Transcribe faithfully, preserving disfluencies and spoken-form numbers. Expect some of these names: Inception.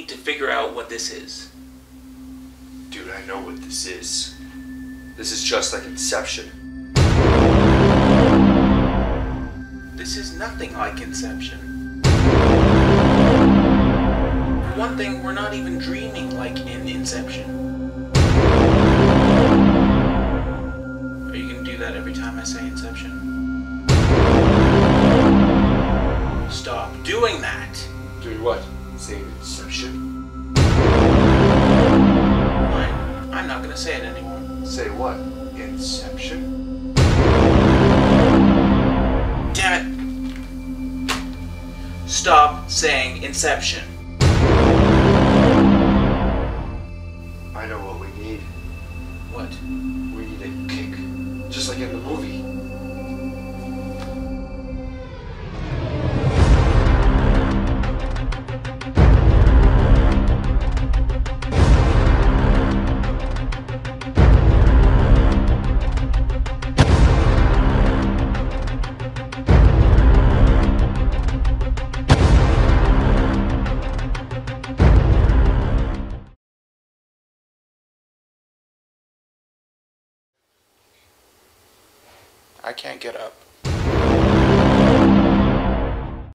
need to figure out what this is. Dude, I know what this is. This is just like Inception. This is nothing like Inception. For one thing, we're not even dreaming like in Inception. Are you gonna do that every time I say Inception? Stop doing that! Doing what? Saying Inception? Fine. I'm not gonna say it anymore. Say what? Inception? Damn it! Stop saying Inception. I know what we need. What? We need a kick, just like in the movie. I can't get up.